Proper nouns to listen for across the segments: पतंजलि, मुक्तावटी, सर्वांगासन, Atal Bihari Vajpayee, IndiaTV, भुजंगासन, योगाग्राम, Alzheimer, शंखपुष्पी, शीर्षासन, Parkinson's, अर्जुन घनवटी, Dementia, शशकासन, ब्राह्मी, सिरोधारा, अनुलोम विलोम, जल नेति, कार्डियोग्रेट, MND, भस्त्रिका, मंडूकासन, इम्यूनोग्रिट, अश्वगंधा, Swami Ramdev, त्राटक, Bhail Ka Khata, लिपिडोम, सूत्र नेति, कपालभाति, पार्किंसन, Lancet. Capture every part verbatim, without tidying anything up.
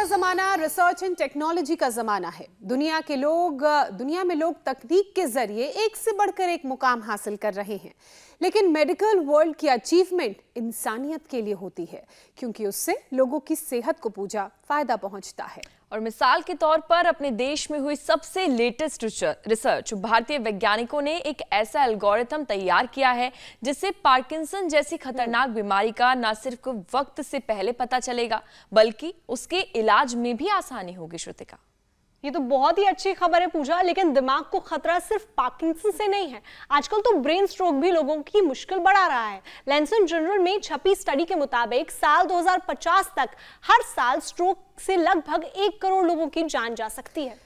का ज़माना research and technology का ज़माना है। दुनिया के लोग दुनिया में लोग तकनीक के ज़रिए एक से बढ़कर एक मुकाम हासिल कर रहे हैं, लेकिन मेडिकल वर्ल्ड की अचीवमेंट इंसानियत के लिए होती है, क्योंकि उससे लोगों की सेहत को पूरा फ़ायदा पहुंचता है। और मिसाल के तौर पर अपने देश में हुई सबसे लेटेस्ट रिसर्च, भारतीय वैज्ञानिकों ने एक ऐसा एल्गोरिथम तैयार किया है जिससे पार्किंसन जैसी खतरनाक बीमारी का न सिर्फ वक्त से पहले पता चलेगा, बल्कि उसके इलाज में भी आसानी होगी। श्रुतिका, ये तो बहुत ही अच्छी खबर है पूजा, लेकिन दिमाग को खतरा सिर्फ पार्किंसन से नहीं है, आजकल तो ब्रेन स्ट्रोक भी लोगों की मुश्किल बढ़ा रहा है। लैंसेट जर्नल में छपी स्टडी के मुताबिक साल दो हज़ार पचास तक हर साल स्ट्रोक से लगभग एक करोड़ लोगों की जान जा सकती है।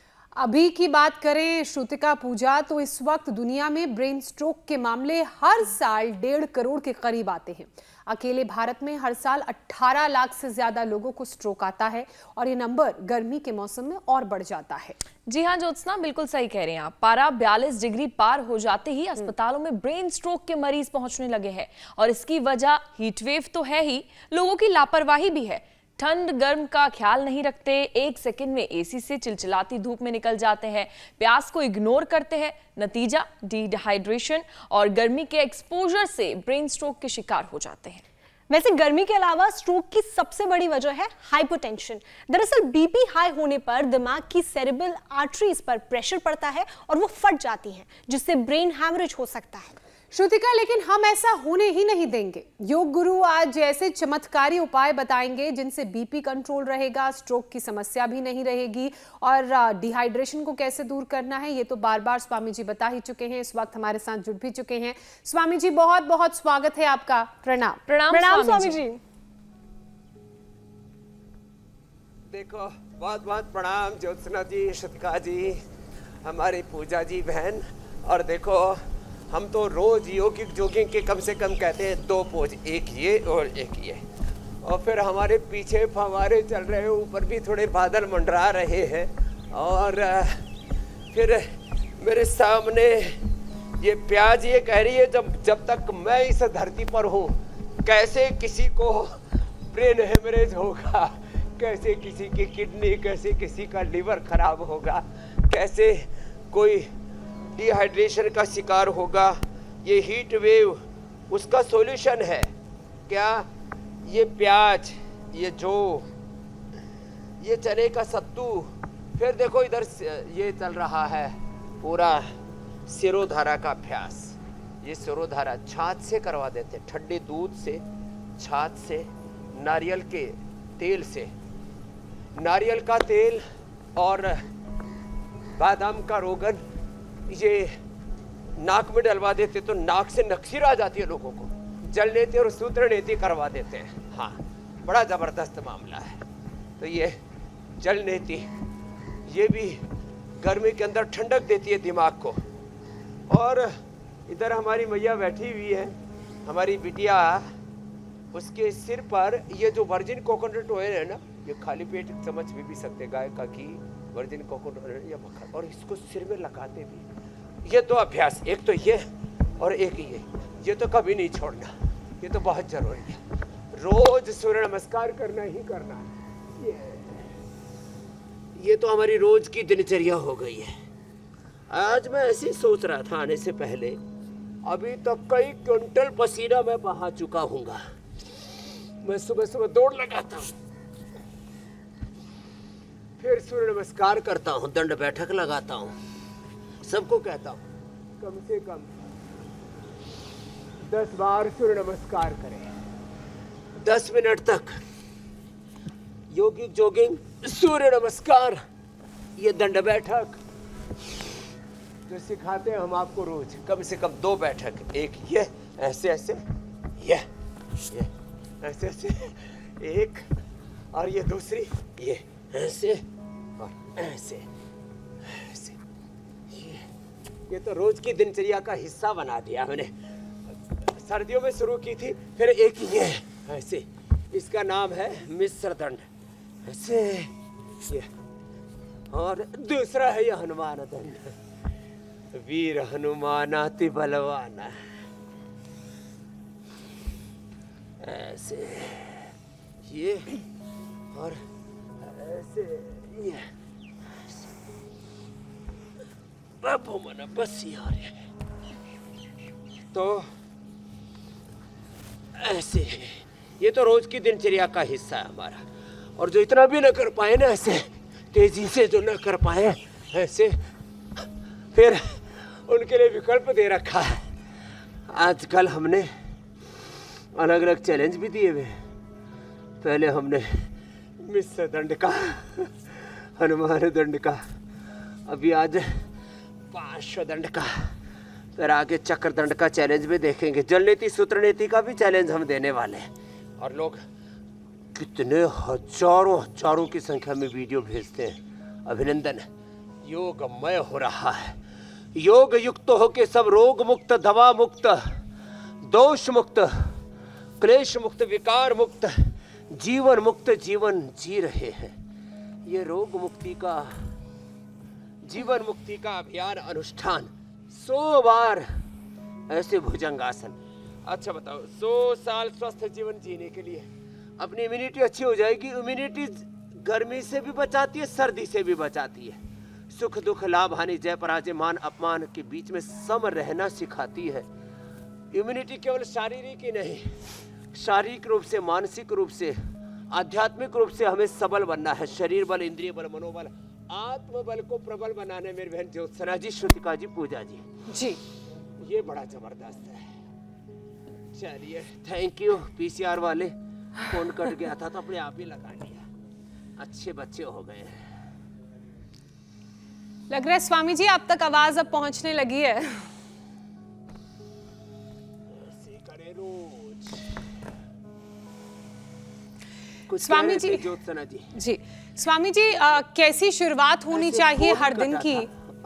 अभी की बात करें श्रुतिका पूजा, तो इस वक्त दुनिया में ब्रेन स्ट्रोक के मामले हर साल डेढ़ करोड़ के करीब आते हैं। अकेले भारत में हर साल अठारह लाख से ज्यादा लोगों को स्ट्रोक आता है और ये नंबर गर्मी के मौसम में और बढ़ जाता है। जी हाँ ज्योत्सना, बिल्कुल सही कह रहे हैं आप। पारा बयालीस डिग्री पार हो जाते ही अस्पतालों में ब्रेन स्ट्रोक के मरीज पहुंचने लगे हैं, और इसकी वजह हीटवेव तो है ही, लोगों की लापरवाही भी है। ठंड गर्म का ख्याल नहीं रखते, एक सेकंड में एसी से चिलचिलाती धूप में निकल जाते हैं, प्यास को इग्नोर करते हैं, नतीजा डिहाइड्रेशन और गर्मी के एक्सपोजर से ब्रेन स्ट्रोक के शिकार हो जाते हैं। वैसे गर्मी के अलावा स्ट्रोक की सबसे बड़ी वजह है हाइपोटेंशन। दरअसल बीपी हाई होने पर दिमाग की सेरेब्रल आर्टरीज पर प्रेशर पड़ता है और वो फट जाती हैं, जिससे ब्रेन हैमरेज हो सकता है। श्रुतिका, लेकिन हम ऐसा होने ही नहीं देंगे। योग गुरु आज ऐसे चमत्कारी उपाय बताएंगे जिनसे बीपी कंट्रोल रहेगा, स्ट्रोक की समस्या भी नहीं रहेगी, और डिहाइड्रेशन को कैसे दूर करना है ये तो बार बार स्वामी जी बता ही चुके हैं, इस वक्त हमारे साथ जुड़ भी चुके हैं। स्वामी जी बहुत बहुत स्वागत है आपका। प्रणाम प्रणाम, प्रणाम स्वामी जी। देखो बहुत बहुत प्रणाम ज्योत्सना जी, श्रुतिका जी, हमारी पूजा जी बहन। और देखो हम तो रोज योगिक जोगिंग के कम से कम कहते हैं दो पोज, एक ये और एक ये, और फिर हमारे पीछे हमारे चल रहे ऊपर भी थोड़े बादल मंडरा रहे हैं, और फिर मेरे सामने ये प्याज ये कह रही है जब जब तक मैं इस धरती पर हूँ कैसे किसी को ब्रेन हेमरेज होगा, कैसे किसी की किडनी, कैसे किसी का लीवर खराब होगा, कैसे कोई डिहाइड्रेशन का शिकार होगा। ये हीट वेव उसका सॉल्यूशन है क्या? ये प्याज, ये जो ये चने का सत्तू, फिर देखो इधर ये चल रहा है पूरा सिरोधारा का अभ्यास। ये सिरोधारा छाछ से करवा देते, ठंडे दूध से, छाछ से, नारियल के तेल से, नारियल का तेल और बादाम का रोगन ये नाक में डलवा देते तो नाक से नक्सीर आ जाती है लोगों को, जल लेते और सूत्र नेति करवा देते हैं। हाँ, बड़ा ज़बरदस्त मामला है। तो ये जल नेति ये भी गर्मी के अंदर ठंडक देती है दिमाग को। और इधर हमारी मैया बैठी हुई है, हमारी बिटिया, उसके सिर पर ये जो वर्जिन कोकोनट ऑयल है ना, ये खाली पेट चम्मच भी पी सकते, गाय का घी, वर्जिन कोकोनट या मक्खन, और इसको सिर में लगाते भी। ये दो अभ्यास, एक तो ये और एक ये, ये तो कभी नहीं छोड़ना, ये तो बहुत जरूरी है। रोज सूर्य नमस्कार करना ही करना है। ये ये तो हमारी रोज की दिनचर्या हो गई है। आज मैं ऐसे सोच रहा था आने से पहले, अभी तक कई क्विंटल पसीना मैं बहा चुका हूँ। मैं सुबह सुबह दौड़ लगाता हूँ, फिर सूर्य नमस्कार करता हूँ, दंड बैठक लगाता हूँ, सबको कहता हूँ कम से कम दस बार सूर्य नमस्कार करें, दस मिनट तक योगिक जोगिंग, सूर्य नमस्कार, ये दंड बैठक जो सिखाते हैं हम आपको रोज, कम से कम दो बैठक, एक ये ऐसे ऐसे, ये ये ऐसे ऐसे एक, और ये दूसरी ये ऐसे और ऐसे ऐसे। ये ये तो रोज की दिनचर्या का हिस्सा बना दिया हमने। सर्दियों में शुरू की थी, फिर एक ये ऐसे, इसका नाम है मिस्र दंड, ऐसे ये, और दूसरा है ये हनुमान दंड, वीर हनुमाना ति बलवाना, ऐसे ये, और ऐसे ये बापू मना बस यार तो ऐसे ये तो रोज की दिनचर्या का हिस्सा है हमारा। और जो इतना भी ना कर पाए ना ऐसे तेजी से जो ना कर पाए ऐसे फिर उनके लिए विकल्प दे रखा है। आजकल हमने अलग अलग चैलेंज भी दिए हुए। पहले हमने मिस दंड का, हनुमान दंड का, अभी आज पाश दंड का, फिर आगे चक्र दंड का चैलेंज भी देखेंगे। जल नीति सूत्र नीति का भी चैलेंज हम देने वाले हैं। और लोग कितने हजारों हजारों की संख्या में वीडियो भेजते हैं। अभिनंदन, योगमय हो रहा है। योग युक्त होके सब रोग मुक्त, दवा मुक्त, दोष मुक्त, क्लेश मुक्त, विकार मुक्त, जीवन मुक्त जीवन जी रहे हैं। ये रोग मुक्ति का, जीवन मुक्ति का अभियान अनुष्ठान सौ बार ऐसे भुजंगासन। अच्छा बताओ, सौ साल स्वस्थ जीवन जीने के लिए अपनी इम्यूनिटी अच्छी हो जाएगी। इम्यूनिटी गर्मी से भी बचाती है, सर्दी से भी बचाती है। सुख दुख, लाभ हानि, जय पराजय, मान अपमान के बीच में सम रहना सिखाती है। इम्यूनिटी केवल शारीरिक ही नहीं, शारीरिक रूप से, मानसिक रूप से, आध्यात्मिक रूप से हमें सबल बनना है। शरीर बल, इंद्रिय बल, मनोबल, आत्मबल को प्रबल बनाने मेरी बहन ज्योत्सना जी, श्रुतिका जी, पूजा जी जी ये बड़ा जबरदस्त है। चलिए, थैंक यू। पीसीआर वाले, फोन कट गया था तो अपने आप ही लगा लिया। अच्छे बच्चे हो गए। लग रहा है स्वामी जी आप तक आवाज अब पहुंचने लगी है। कुछ स्वामी जी, ज्योत्सना जी जी स्वामी जी आ, कैसी शुरुआत होनी चाहिए हर दिन की?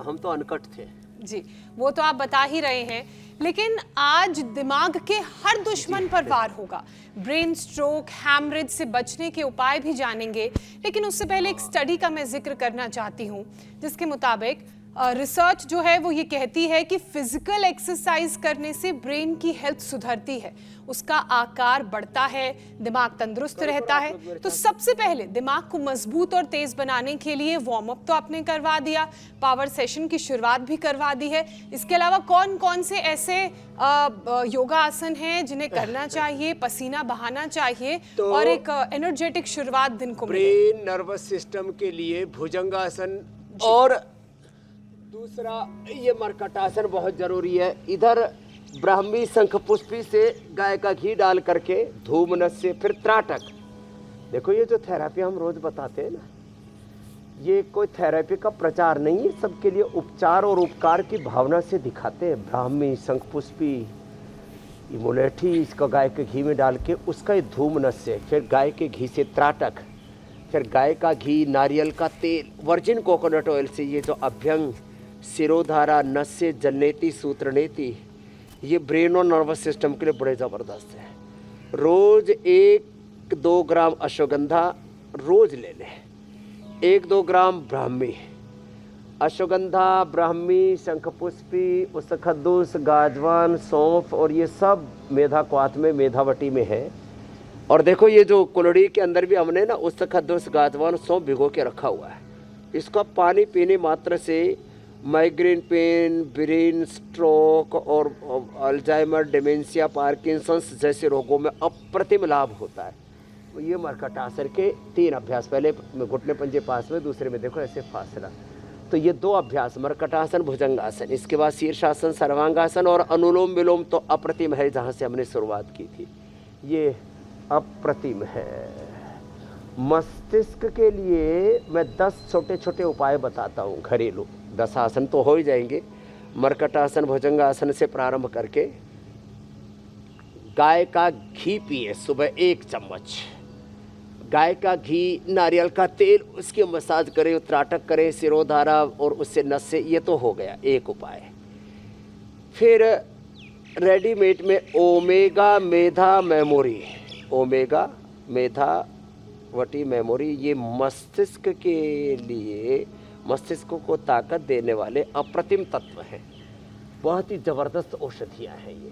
हम तो अनकट थे जी, वो तो आप बता ही रहे हैं, लेकिन आज दिमाग के हर दुश्मन पर वार होगा। ब्रेन स्ट्रोक, हैमरेज से बचने के उपाय भी जानेंगे, लेकिन उससे पहले एक स्टडी का मैं जिक्र करना चाहती हूँ, जिसके मुताबिक रिसर्च जो है वो ये कहती है कि फिजिकल एक्सरसाइज करने से ब्रेन की हेल्थ सुधरती है, उसका आकार बढ़ता है, दिमाग तंदुरुस्त रहता है। तो सबसे पहले दिमाग को मजबूत और तेज बनाने के लिए वार्म अप तो आपने करवा दिया, पावर सेशन की शुरुआत भी करवा दी है। इसके अलावा कौन कौन से ऐसे योगा आसन हैं जिन्हें करना चाहिए, पसीना बहाना चाहिए तो और एक एनर्जेटिक शुरुआत दिन को? ब्रेन, नर्वस सिस्टम के लिए भुजंगासन और दूसरा ये मरकटासन बहुत जरूरी है। इधर ब्राह्मी शंखपुष्पी से गाय का घी डाल करके, धूमनस से, फिर त्राटक। देखो ये जो थेरेपी हम रोज बताते हैं ना, ये कोई थेरेपी का प्रचार नहीं है, सबके लिए उपचार और उपकार की भावना से दिखाते हैं। ब्राह्मी, शंखपुष्पी, इमोलेठी, इसका गाय के घी में डाल के, उसका ये धूमनस से, फिर गाय के घी से त्राटक, फिर गाय का घी, नारियल का तेल, वर्जिन कोकोनट ऑयल से ये जो अभ्यंग, सिरोधारा, नस से जलनेति, सूत्रनेति, ये ब्रेन और नर्वस सिस्टम के लिए बड़े ज़बरदस्त है। रोज़ एक दो ग्राम अश्वगंधा रोज़ ले लें, एक दो ग्राम ब्राह्मी, अश्वगंधा, ब्राह्मी, शंखपुष्पी, उसखद्दूस, गाजवान, सौंफ, और ये सब मेधा क्वाथ में, मेधावटी में है। और देखो ये जो कुलड़ी के अंदर भी हमने ना उसखद्दूस, गाजवान, सौंफ भिगो के रखा हुआ है, इसका पानी पीने मात्र से माइग्रेन पेन, ब्रेन स्ट्रोक और अल्जाइमर, डेमेंशिया, पार्किंसंस जैसे रोगों में अप्रतिम लाभ होता है। ये मरकटासन के तीन अभ्यास, पहले घुटने पंजे पास में, दूसरे में देखो ऐसे फासला, तो ये दो अभ्यास, मरकटासन, भुजंगासन। इसके बाद शीर्षासन, सर्वांगासन और अनुलोम विलोम तो अप्रतिम है, जहाँ से हमने शुरुआत की थी, ये अप्रतिम है। मस्तिष्क के लिए मैं दस छोटे छोटे उपाय बताता हूँ, घरेलू दस आसन तो हो ही जाएंगे। मरकटासन, भुजंगासन से प्रारंभ करके गाय का घी पिए सुबह एक चम्मच, गाय का घी, नारियल का तेल, उसकी मसाज करें, त्राटक करें, सिरोधारा और उससे नस से, ये तो हो गया एक उपाय। फिर रेडीमेड में omega Medha memory, omega Medha Vati memory, ये मस्तिष्क के लिए, मस्तिष्क को ताकत देने वाले अप्रतिम तत्व हैं, बहुत ही ज़बरदस्त औषधियाँ हैं ये,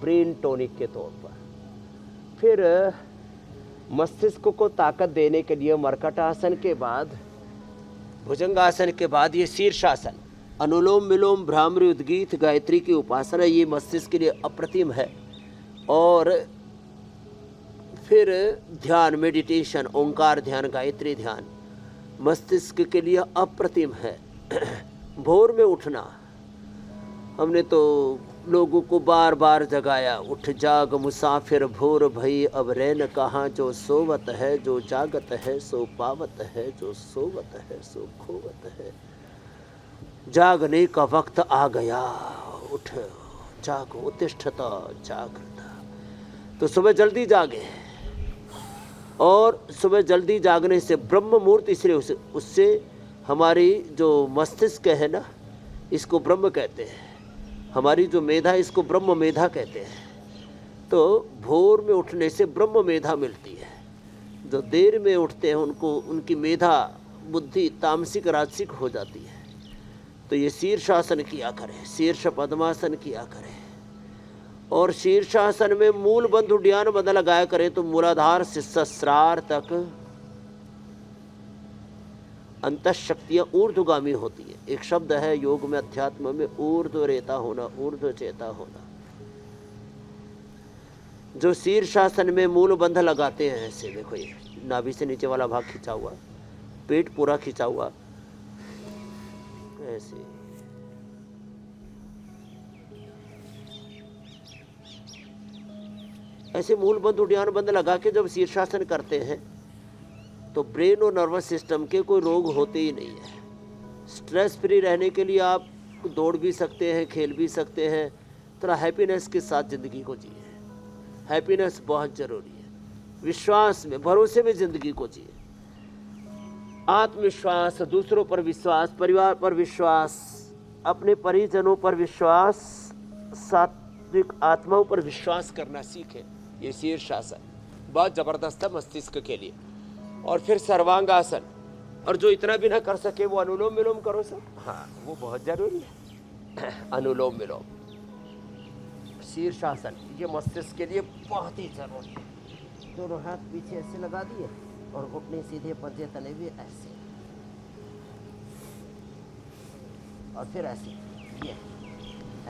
ब्रेन टॉनिक के तौर पर। फिर मस्तिष्क को ताकत देने के लिए मर्कटासन के बाद, भुजंगासन के बाद ये शीर्षासन, अनुलोम विलोम, भ्रामरी, उद्गीत, गायत्री की उपासना, ये मस्तिष्क के लिए अप्रतिम है। और फिर ध्यान, मेडिटेशन, ओंकार ध्यान, गायत्री ध्यान मस्तिष्क के लिए अप्रतिम है। भोर में उठना, हमने तो लोगों को बार बार जगाया, उठ जाग मुसाफिर भोर भई अब रैन कहाँ, जो सोवत है जो जागत है, सो पावत है जो सोवत है सो खोवत है। जागने का वक्त आ गया, उठ जागो, तिष्ठता जागृता। तो सुबह जल्दी जागे, और सुबह जल्दी जागने से ब्रह्म मुहूर्त, इसलिए उस, उससे हमारी जो मस्तिष्क है ना, इसको ब्रह्म कहते हैं, हमारी जो मेधा, इसको ब्रह्म मेधा कहते हैं। तो भोर में उठने से ब्रह्म मेधा मिलती है। जो देर में उठते हैं उनको, उनकी मेधा बुद्धि तामसिक राजसिक हो जाती है। तो ये शीर्षासन किया करें, शीर्ष पद्मासन किया करें। और शीर्षासन में मूल बंधु ध्यान बंध लगाया करें, तो मूलाधार से सहस्रार तक अंतःशक्तियाँ ऊर्ध्वगामी होती है। एक शब्द है योग में, अध्यात्म में, ऊर्ध्व रेता होना, ऊर्ध्व चेता होना। जो शीर्षासन में मूल बंध लगाते हैं, ऐसे देखो ये नाभि से नीचे वाला भाग खिंचा हुआ, पेट पूरा खिंचा हुआ, ऐसे ऐसे मूल बंध उड्यान बंध लगा के जब शीर्षासन करते हैं, तो ब्रेन और नर्वस सिस्टम के कोई रोग होते ही नहीं है। स्ट्रेस फ्री रहने के लिए आप दौड़ भी सकते हैं, खेल भी सकते हैं, थोड़ा हैप्पीनेस के साथ ज़िंदगी को जिए। हैप्पीनेस बहुत ज़रूरी है। विश्वास में, भरोसे में ज़िंदगी को जिए। आत्मविश्वास, दूसरों पर विश्वास, परिवार पर विश्वास, अपने परिजनों पर विश्वास, सात्विक आत्माओं पर विश्वास करना सीखें। ये शीर्षासन बहुत ज़बरदस्त है मस्तिष्क के लिए। और फिर सर्वांगासन, और जो इतना भी ना कर सके वो अनुलोम विलोम करो सर। हाँ, वो बहुत ज़रूरी है अनुलोम विलोम। शीर्षासन ये मस्तिष्क के लिए बहुत ही ज़रूरी है। दोनों हाथ पीछे ऐसे लगा दिए और घुटने सीधे पंजे तले भी ऐसे, और फिर ऐसे, ये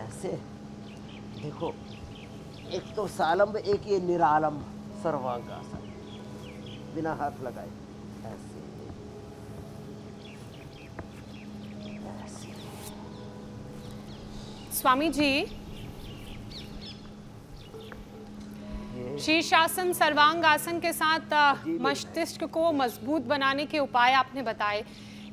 ऐसे। देखो, एक तो सालंब, एक ये निरालंब सर्वांगासन, बिना हाथ लगाए ऐसे ऐसे। स्वामी जी, शीर्षासन, सर्वांगासन के साथ मस्तिष्क को मजबूत बनाने के उपाय आपने बताए,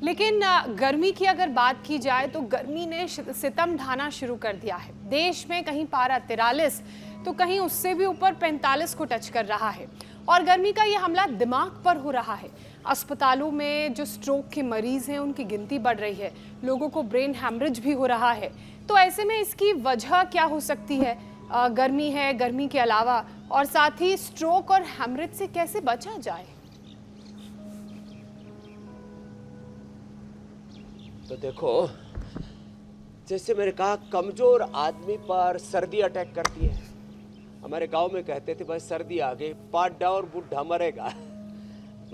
लेकिन गर्मी की अगर बात की जाए तो गर्मी ने सितम ढाना शुरू कर दिया है। देश में कहीं पारा तिरालीस, तो कहीं उससे भी ऊपर पैंतालीस को टच कर रहा है, और गर्मी का ये हमला दिमाग पर हो रहा है। अस्पतालों में जो स्ट्रोक के मरीज़ हैं उनकी गिनती बढ़ रही है, लोगों को ब्रेन हैमरेज भी हो रहा है। तो ऐसे में इसकी वजह क्या हो सकती है? गर्मी है, गर्मी के अलावा, और साथ ही स्ट्रोक और हैमरेज से कैसे बचा जाए? तो देखो, जैसे मैंने कहा, कमजोर आदमी पर सर्दी अटैक करती है। हमारे गांव में कहते थे भाई सर्दी आ गई, पाड्डा और बुढ़ा मरेगा।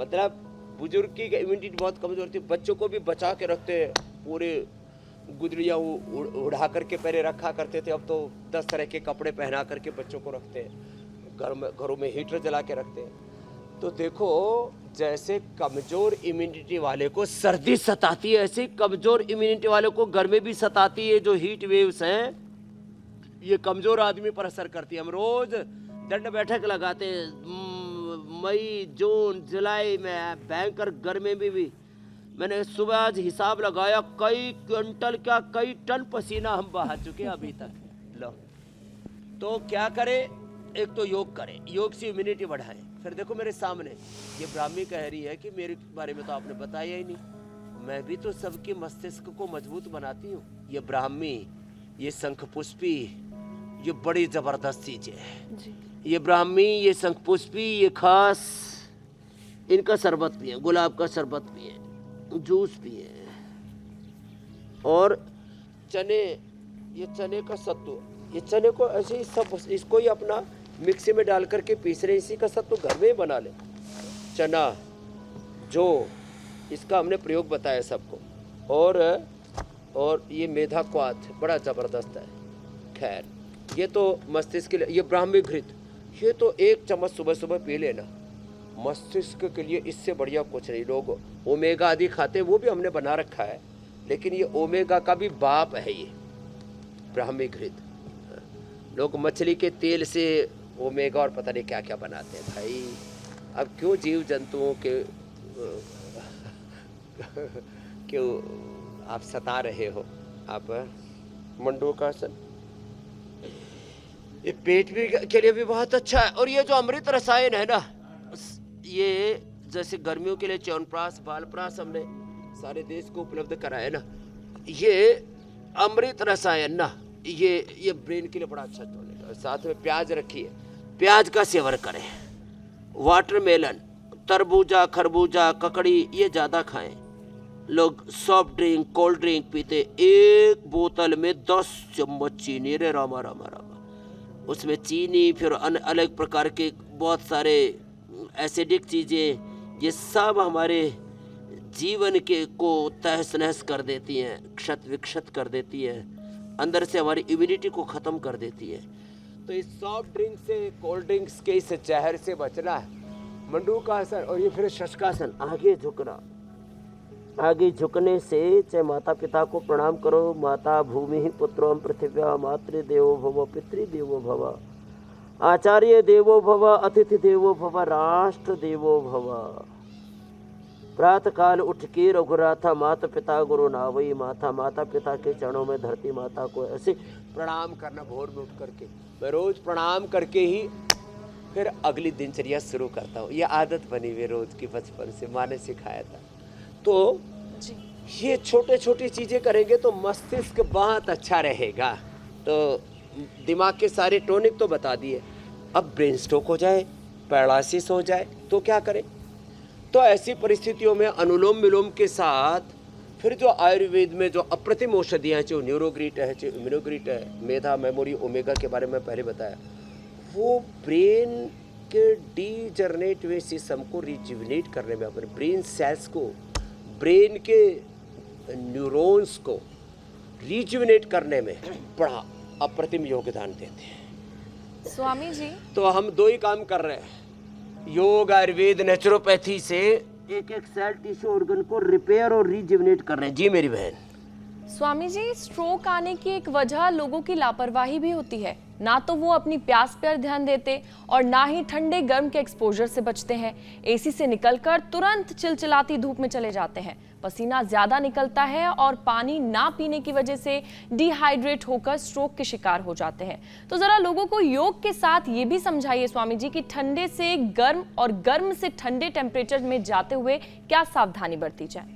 मतलब बुजुर्ग की इम्यूनिटी बहुत कमजोर थी। बच्चों को भी बचा के रखते, पूरे गुदड़िया उड़ा करके पहले रखा करते थे, अब तो दस तरह के कपड़े पहना करके बच्चों को रखते हैं, घर में घरों में हीटर जला के रखते हैं। तो देखो, जैसे कमज़ोर इम्यूनिटी वाले को सर्दी सताती है, ऐसे कमज़ोर इम्यूनिटी वाले को गर्मी भी सताती है। जो हीट वेव्स हैं ये कमज़ोर आदमी पर असर करती है। हम रोज़ दंड बैठक लगाते हैं मई जून जुलाई में, भयंकर गर्मी में भी, भी। मैंने सुबह आज हिसाब लगाया, कई क्विंटल का कई टन पसीना हम बहा चुके हैं अभी तक। लो, तो क्या करें? एक तो योग करें, योग से इम्यूनिटी बढ़ाएं। फिर देखो मेरे सामने ये ब्राह्मी कह रही है कि मेरे बारे में तो आपने बताया ही नहीं, मैं भी तो सबके मस्तिष्क को मजबूत बनाती हूँ। ये ब्राह्मी, ये शंखपुष्पी, ये बड़ी ज़बरदस्त चीज़ें हैं। ये ब्राह्मी, ये शंखपुष्पी, ये खास, इनका शरबत पिए, गुलाब का शरबत पिए, जूस पिए, और चने, ये चने का सत्तू, ये चने को ऐसे ही सब, इसको ही अपना मिक्सी में डाल करके पीस रहे, इसी का सत्तू घर में ही बना ले। चना, जो इसका हमने प्रयोग बताया सबको, और और ये मेधा क्वाथ बड़ा ज़बरदस्त है। खैर ये तो मस्तिष्क के लिए, ये ब्राह्मी घृत, ये तो एक चम्मच सुबह सुबह पी लेना, मस्तिष्क के लिए इससे बढ़िया कुछ नहीं। लोग ओमेगा आदि खाते हैं, वो भी हमने बना रखा है, लेकिन ये ओमेगा का भी बाप है ये ब्राह्मी घृत। लोग मछली के तेल से ओमेगा और पता नहीं क्या क्या बनाते हैं भाई। अब क्यों जीव जंतुओं के क्यों आप सता रहे हो आप? मंडूकासन ये पेट भी के लिए भी बहुत अच्छा है। और ये जो अमृत रसायन है ना, ये जैसे गर्मियों के लिए च्यवनप्राश बालप्राश हमने सारे देश को उपलब्ध कराया ना, ये अमृत रसायन ना, ये ये ब्रेन के लिए बड़ा अच्छा टॉनिक है। साथ में प्याज रखिए, प्याज का सेवन करें। वाटरमेलन, तरबूजा, खरबूजा, ककड़ी ये ज़्यादा खाएं। लोग सॉफ्ट ड्रिंक कोल्ड ड्रिंक पीते, एक बोतल में दस चम्मच चीनी, रे रामा रामा रामा, उसमें चीनी फिर अलग प्रकार के बहुत सारे एसिडिक चीज़ें, ये सब हमारे जीवन के को तहस नहस कर देती हैं, क्षत विक्षत कर देती है, अंदर से हमारी इम्यूनिटी को ख़त्म कर देती है। तो इस सॉफ्ट ड्रिंक से कोल्ड ड्रिंक्स के इस जहर से बचना है। मंडूकासन और ये फिर शशकासन, आगे झुकना। आगे झुकने से चाहे माता पिता को प्रणाम करो, माता भूमि ही पुत्रो पृथिव्या मातृदेवो भव पितृदेवो भव आचार्य देवो भव अतिथि देवो भव राष्ट्र देवो भव। प्रातः काल उठ के रघुराथा माता पिता गुरु नावई माता, माता पिता के चरणों में धरती माता को ऐसे प्रणाम करना भोर में उठ करके। मैं रोज़ प्रणाम करके ही फिर अगली दिनचर्या शुरू करता हूँ, यह आदत बनी हुई रोज़ की, बचपन से माँ ने सिखाया था। तो ये छोटे छोटी चीज़ें करेंगे तो मस्तिष्क बहुत अच्छा रहेगा। तो दिमाग के सारे टॉनिक तो बता दिए, अब ब्रेन स्ट्रोक हो जाए, पैरालिसिस हो जाए तो क्या करें? तो ऐसी परिस्थितियों में अनुलोम विलोम के साथ फिर जो आयुर्वेद में जो अप्रतिम औषधियाँ, जो न्यूरोग्रीट है, जो इम्यूनोग्रीट है, मेधा मेमोरी ओमेगा के बारे में पहले बताया, वो ब्रेन के डीजनरेट हुए सिस्टम को रिजुविनेट करने में, अपने ब्रेन सेल्स को, ब्रेन के न्यूरॉन्स को रिजुविनेट करने में बड़ा अप्रतिम योगदान देते हैं स्वामी जी। तो हम दो ही काम कर रहे हैं, योग आयुर्वेद नेचुरोपैथी से एक एक सेल टिश्यू ऑर्गन को रिपेयर और रिजुविनेट कर रहे हैं। जी मेरी बहन। स्वामी जी स्ट्रोक आने की एक वजह लोगों की लापरवाही भी होती है, ना तो वो अपनी प्यास पर ध्यान देते और ना ही ठंडे गर्म के एक्सपोजर से बचते हैं। एसी से निकलकर तुरंत चिलचिलाती धूप में चले जाते हैं, पसीना ज़्यादा निकलता है और पानी ना पीने की वजह से डिहाइड्रेट होकर स्ट्रोक के शिकार हो जाते हैं। तो ज़रा लोगों को योग के साथ ये भी समझाइए स्वामी जी कि ठंडे से गर्म और गर्म से ठंडे टेम्परेचर में जाते हुए क्या सावधानी बरती जाए,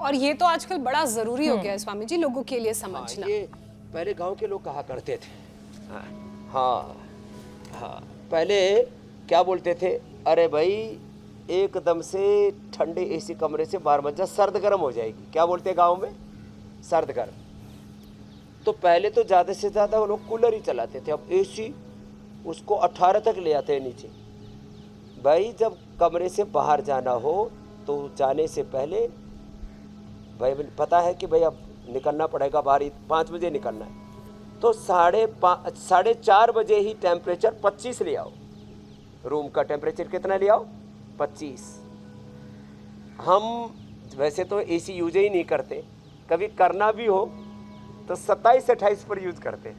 और ये तो आजकल बड़ा ज़रूरी हो गया है स्वामी जी लोगों के लिए समझना। ये पहले गाँव के लोग कहा करते थे, हाँ हाँ, पहले क्या बोलते थे, अरे भाई एकदम से ठंडे एसी कमरे से बाहर मत जा, सर्द गर्म हो जाएगी। क्या बोलते हैं गाँव में, सर्द गर्म। तो पहले तो ज़्यादा से ज़्यादा वो लोग कूलर ही चलाते थे, अब एसी उसको अठारह तक ले आते हैं नीचे। भाई जब कमरे से बाहर जाना हो तो जाने से पहले भाई पता है कि भाई अब निकलना पड़ेगा बाहर, पाँच बजे निकलना है, तो साढ़े पाँच साढ़े चार बजे ही टेम्परेचर पच्चीस ले आओ। रूम का टेम्परेचर कितना ले आओ, पच्चीस। हम वैसे तो एसी यूज ही नहीं करते, कभी करना भी हो तो सत्ताईस अट्ठाईस पर यूज करते,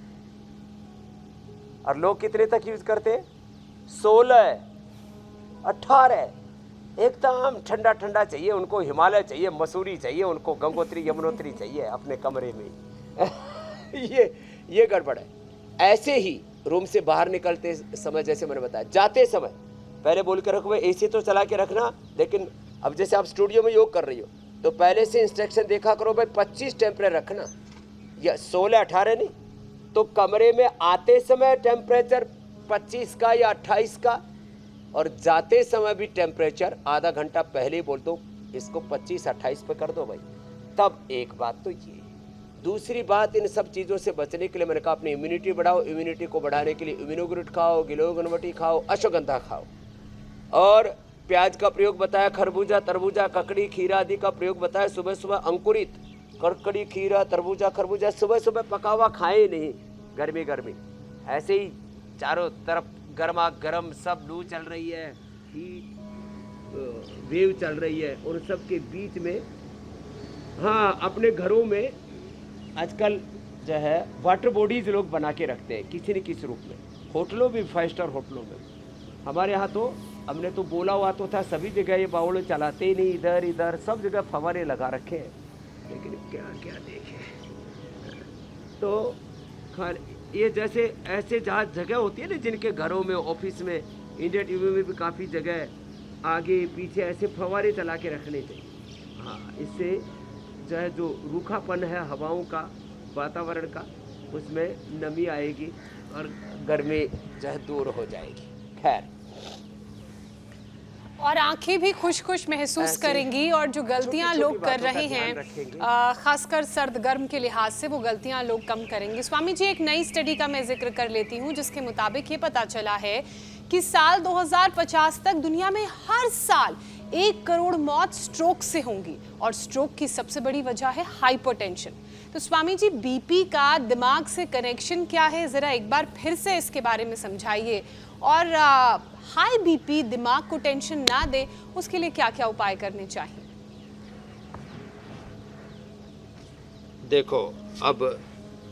और लोग कितने तक यूज करते, सोलह अट्ठारह। एकदम ठंडा ठंडा चाहिए उनको, हिमालय चाहिए, मसूरी चाहिए उनको, गंगोत्री यमुनोत्री चाहिए अपने कमरे में। ये ये गड़बड़ है। ऐसे ही रूम से बाहर निकलते समय, जैसे मैंने बताया, जाते समय पहले बोल के रखो भाई एसी तो चला के रखना, लेकिन अब जैसे आप स्टूडियो में योग कर रही हो तो पहले से इंस्ट्रक्शन देखा करो भाई, पच्चीस टेम्परेचर रखना या सोलह अठारह नहीं, तो कमरे में आते समय टेम्परेचर पच्चीस का या अट्ठाईस का, और जाते समय भी टेम्परेचर आधा घंटा पहले ही बोल दो इसको पच्चीस अट्ठाईस पर कर दो भाई। तब एक बात तो ये, दूसरी बात इन सब चीज़ों से बचने के लिए मैंने कहा अपनी इम्यूनिटी बढ़ाओ। इम्यूनिटी को बढ़ाने के लिए इम्यूनोग्रेट खाओ, गिलोगनवटी खाओ, अश्वगंधा खाओ, और प्याज का प्रयोग बताया, खरबूजा, तरबूजा, ककड़ी, खीरा आदि का प्रयोग बताया। सुबह सुबह अंकुरित ककड़ी, खीरा, तरबूजा, खरबूजा सुबह सुबह पका हुआ खाए नहीं, गर्मी गर्मी। ऐसे ही चारों तरफ गर्मा गर्म सब लू चल रही है, हीट वेव चल रही है, और सब के बीच में हाँ अपने घरों में आजकल जो है वाटर बॉडीज लोग बना के रखते हैं किसी न किसी रूप में, होटलों भी फाइव स्टार होटलों में। हमारे यहाँ तो हमने तो बोला हुआ तो था सभी जगह, ये बावड़े चलाते ही नहीं, इधर इधर सब जगह फवारे लगा रखे हैं, लेकिन क्या क्या देखें। तो खैर ये जैसे ऐसे जहाँ जगह होती है ना, जिनके घरों में, ऑफिस में, इंडिया टीवी में भी काफ़ी जगह आगे पीछे ऐसे फवारे चला के रखने चाहिए। हाँ, इससे जो है जो रूखापन है हवाओं का, वातावरण का, उसमें नमी आएगी और गर्मी जो है दूर हो जाएगी। खैर, और आंखें भी खुश खुश महसूस करेंगी, और जो गलतियां लोग कर रहे हैं खासकर सर्द गर्म के लिहाज से, वो गलतियां लोग कम करेंगे। स्वामी जी, एक नई स्टडी का मैं जिक्र कर लेती हूं जिसके मुताबिक ये पता चला है कि साल दो हज़ार पचास तक दुनिया में हर साल एक करोड़ मौत स्ट्रोक से होंगी, और स्ट्रोक की सबसे बड़ी वजह है हाइपरटेंशन। तो स्वामी जी, बीपी का दिमाग से कनेक्शन क्या है, ज़रा एक बार फिर से इसके बारे में समझाइए, और हाई बीपी दिमाग को टेंशन ना दे उसके लिए क्या क्या उपाय करने चाहिए। देखो, अब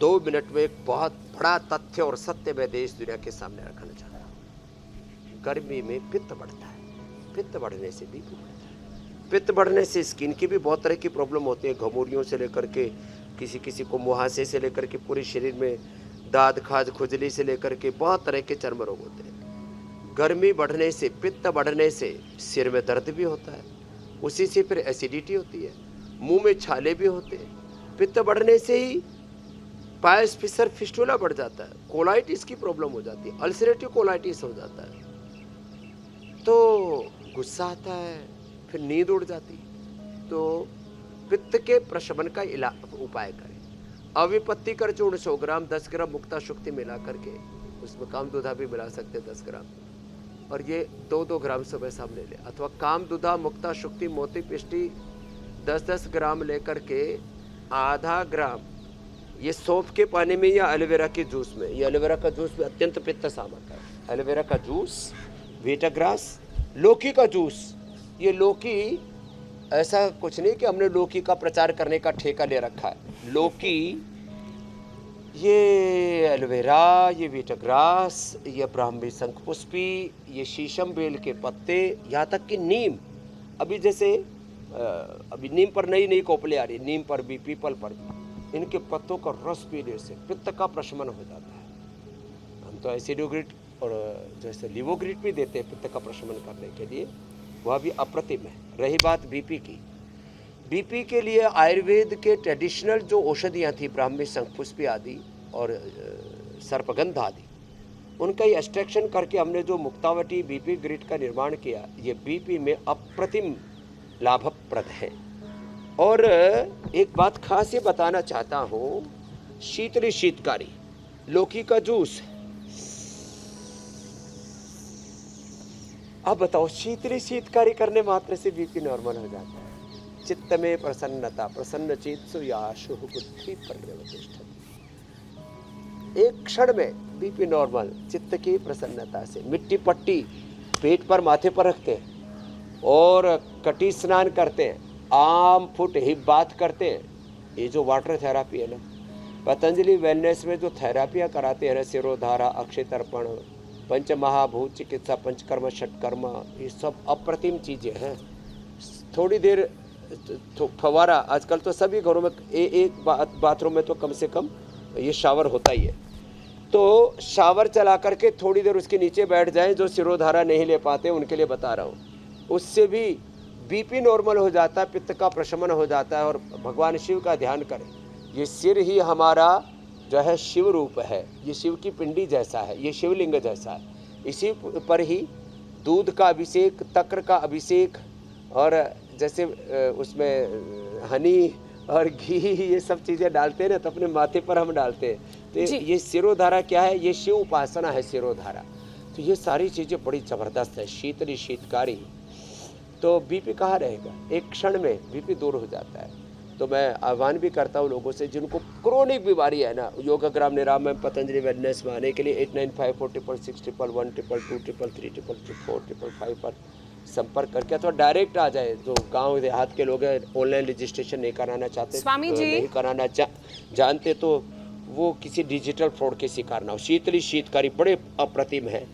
दो मिनट में एक बहुत बड़ा तथ्य और सत्य मैं देश दुनिया के सामने रखना चाहता हूँ। गर्मी में पित्त बढ़ता है, पित्त बढ़ने से बीपी बढ़ता है, पित्त बढ़ने से स्किन की भी बहुत तरह की प्रॉब्लम होती है, घमौरियों से लेकर के किसी किसी को मुहासे से लेकर के पूरे शरीर में दाद, खाज, खुजली से लेकर के बहुत तरह के चर्म रोग होते हैं। गर्मी बढ़ने से, पित्त बढ़ने से सिर में दर्द भी होता है, उसी से फिर एसिडिटी होती है, मुंह में छाले भी होते हैं। पित्त बढ़ने से ही पायस, फिसर, फिस्टुला बढ़ जाता है, कोलाइटिस की प्रॉब्लम हो जाती है, अल्सरेटिव कोलाइटिस हो जाता है। तो गुस्सा आता है, फिर नींद उड़ जाती है। तो पित्त के प्रशमन का उपाय करें। अविपत्ति कर चूर्ण सौ ग्राम दस ग्राम मुक्ता शुक्ति मिला करके उसमें काम दूधा भी मिला सकते हैं दस ग्राम, और ये दो दो ग्राम सुबह शाम ले लें। अथवा काम दूधा, मुक्ता शुक्ति, मोती पिष्टी दस दस ग्राम लेकर के आधा ग्राम ये सौंफ के पानी में या एलोवेरा के जूस में, ये एलोवेरा का जूस भी अत्यंत पित्त सामक है। एलोवेरा का जूस, वीटाग्रास, लौकी का जूस। ये लौकी ऐसा कुछ नहीं कि हमने लौकी का प्रचार करने का ठेका ले रखा है। लौकी, ये एलोवेरा, ये वीटाग्रास, ये ब्राह्मी शंखपुष्पी, ये शीशम बेल के पत्ते, यहाँ तक कि नीम। अभी जैसे अभी नीम पर नई नई कोपले आ रही, नीम पर भी, पीपल पर भी। इनके पत्तों का रस पीने से पित्त का प्रशमन हो जाता है। हम तो एसिडोग्रिट और जैसे लिवोग्रिट भी देते हैं पित्त का प्रशमन करने के लिए, वह भी अप्रतिम है। रही बात बीपी की, बीपी के लिए आयुर्वेद के ट्रेडिशनल जो औषधियाँ थी, ब्राह्मी शंखपुष्पी आदि और सर्पगंध आदि, उनका ही एक्सट्रैक्शन करके हमने जो मुक्तावटी बीपी ग्रिड का निर्माण किया, ये बीपी में अप्रतिम लाभप्रद है। और एक बात खास ये बताना चाहता हूँ, शीतली शीतकारी लौकी का जूस। अब बताओ, शीतली शीतकारी करने मात्र से बीपी नॉर्मल हो जाता है। चित्त में प्रसन्नता, प्रसन्न चित्सु याशु बुद्धि पर्यवतिष्ठति। एक क्षण में बीपी नॉर्मल, चित्त की प्रसन्नता से। मिट्टी पट्टी पेट पर, माथे पर रखते हैं और कटी स्नान करते हैं, आम फुट हिप बात करते हैं। ये जो वाटर थेरापी है ना, पतंजलि वेलनेस में जो थेरापियाँ कराते हैं ना, सिरोधारा, अक्षय तर्पण, पंच महाभूत चिकित्सा, पंचकर्मा, षटकर्मा, ये सब अप्रतिम चीज़ें हैं। थोड़ी देर तो फवारा, आजकल तो सभी घरों में ए, एक बात बाथरूम में तो कम से कम ये शावर होता ही है। तो शावर चला करके थोड़ी देर उसके नीचे बैठ जाएं, जो सिरोधारा नहीं ले पाते उनके लिए बता रहा हूँ। उससे भी बीपी नॉर्मल हो जाता है, पित्त का प्रशमन हो जाता है। और भगवान शिव का ध्यान करें। ये सिर ही हमारा जो है शिव रूप है, ये शिव की पिंडी जैसा है, ये शिवलिंग जैसा है। इसी पर ही दूध का अभिषेक, तक्र का अभिषेक, और जैसे उसमें हनी और घी ये सब चीज़ें डालते हैं ना, तो अपने माथे पर हम डालते हैं। तो ये सिरोधारा क्या है, ये शिव उपासना है सिरोधारा। तो ये सारी चीज़ें बड़ी ज़बरदस्त है, शीतली शीतकारी। तो बीपी कहाँ रहेगा, एक क्षण में बीपी दूर हो जाता है। तो मैं आह्वान भी करता हूँ लोगों से जिनको क्रोनिक बीमारी है ना, योगाग्राम निराम में पतंजलि वेलनेस में आने के लिए eight nine five four triple six triple one triple two triple three triple four triple five पर संपर्क करके अथवा तो डायरेक्ट आ जाए। जो गांव देहात के लोग हैं, ऑनलाइन रजिस्ट्रेशन नहीं कराना चाहते, स्वामी जी नहीं कराना चा, जानते तो वो किसी डिजिटल फ्रॉड के शिकार ना हो। शीतली शीतकारी बड़े अप्रतिम है।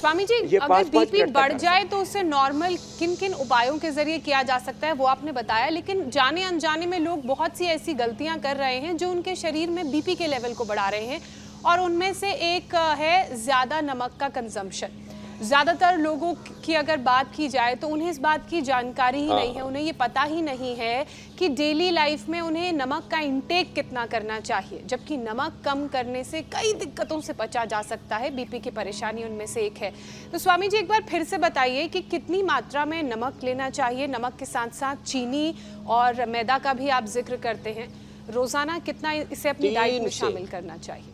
स्वामी जी, अगर बीपी बढ़ जाए तो उसे नॉर्मल किन किन उपायों के जरिए किया जा सकता है वो आपने बताया, लेकिन जाने अनजाने में लोग बहुत सी ऐसी गलतियां कर रहे हैं जो उनके शरीर में बीपी के लेवल को बढ़ा रहे हैं, और उनमें से एक है ज़्यादा नमक का कंजम्पशन। ज़्यादातर लोगों की अगर बात की जाए तो उन्हें इस बात की जानकारी ही नहीं है, उन्हें ये पता ही नहीं है कि डेली लाइफ में उन्हें नमक का इंटेक कितना करना चाहिए, जबकि नमक कम करने से कई दिक्कतों से बचा जा सकता है। बीपी की परेशानी उनमें से एक है। तो स्वामी जी, एक बार फिर से बताइए कि कितनी मात्रा में नमक लेना चाहिए, नमक के साथ साथ चीनी और मैदा का भी आप जिक्र करते हैं, रोज़ाना कितना इसे अपनी डाइट में शामिल करना चाहिए?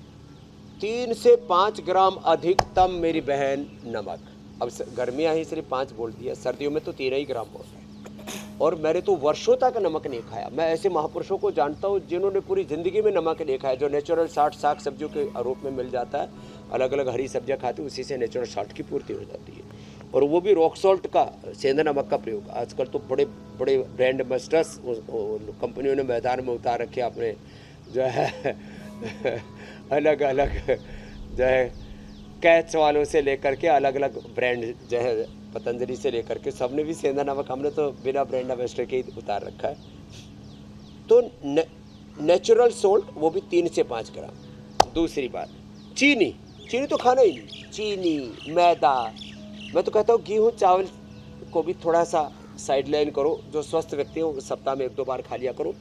तीन से पाँच ग्राम अधिकतम मेरी बहन नमक। अब गर्मियाँ ही सिर्फ पाँच बोल दिया, सर्दियों में तो तेरह ही ग्राम होता है। और मैंने तो वर्षों तक नमक नहीं खाया। मैं ऐसे महापुरुषों को जानता हूँ जिन्होंने पूरी ज़िंदगी में नमक नहीं खाया, जो नेचुरल साठ साग सब्जियों के रूप में मिल जाता है, अलग अलग हरी सब्जियाँ खाती, उसी से नेचुरल साठ की पूर्ति हो जाती है। और वो भी रॉक सॉल्ट का, सेंधा नमक का प्रयोग। आजकल तो बड़े बड़े ब्रांड एम्बेसडर्स कंपनियों ने मैदान में उतार रखे अपने जो है अलग अलग जो है कैच वालों से लेकर के अलग अलग ब्रांड जो है पतंजलि से लेकर के सबने भी सेंधा नमक, हमने तो बिना ब्रांड एम्बेसडर के ही उतार रखा है। तो ने, नेचुरल सोल्ट, वो भी तीन से पाँच ग्राम। दूसरी बात, चीनी। चीनी तो खाना ही नहीं, चीनी मैदा। मैं तो कहता हूँ गेहूँ चावल को भी थोड़ा सा साइड लाइन करो। जो स्वस्थ व्यक्ति हो सप्ताह में एक दो बार खा लिया करो,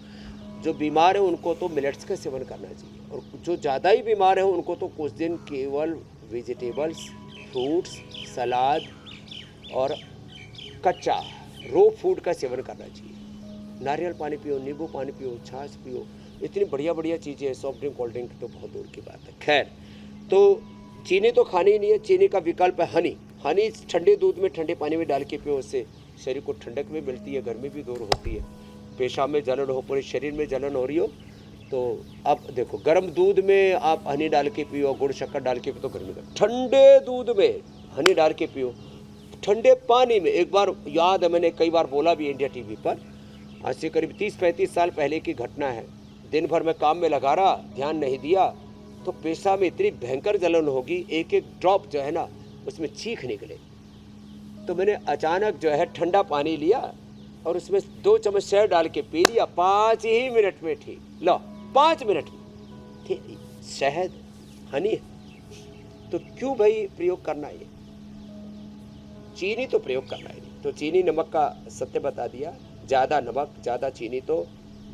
जो बीमार है उनको तो मिलेट्स का सेवन करना चाहिए, और जो ज़्यादा ही बीमार है उनको तो कुछ दिन केवल वेजिटेबल्स, फ्रूट्स, सलाद और कच्चा रो फूड का सेवन करना चाहिए। नारियल पानी पियो, नींबू पानी पियो, छाछ पियो, इतनी बढ़िया बढ़िया चीज़ें हैं। सॉफ्ट ड्रिंक, कोल्ड ड्रिंक तो बहुत दूर की बात है। खैर, तो चीनी तो खानी ही नहीं है। चीनी का विकल्प है हनी। हनी ठंडे दूध में ठंडे पानी में डाल के पियो, उससे शरीर को ठंडक भी मिलती है, गर्मी भी दूर होती है। पेशाब में जलन हो, पूरे शरीर में जलन हो रही हो तो आप देखो गर्म दूध में आप हनी डाल के पियो, गुड़ शक्कर डाल के पियो तो गर्मी कम। ठंडे दूध में हनी डाल के पियो, ठंडे पानी में। एक बार याद है, मैंने कई बार बोला भी इंडिया टीवी पर, आज से करीब तीस पैंतीस साल पहले की घटना है। दिन भर में काम में लगा रहा, ध्यान नहीं दिया, तो पेशाब में इतनी भयंकर जलन होगी, एक एक ड्रॉप जो है ना उसमें चीख निकले। तो मैंने अचानक जो है ठंडा पानी लिया और उसमें दो चम्मच शहद डाल के पी लिया, पाँच ही मिनट में ठीक। लो, पाँच मिनट में ठीक, शहद हनी। तो क्यों भाई प्रयोग करना है? चीनी तो प्रयोग करना है। तो चीनी नमक का सत्य बता दिया। ज़्यादा नमक, ज़्यादा चीनी तो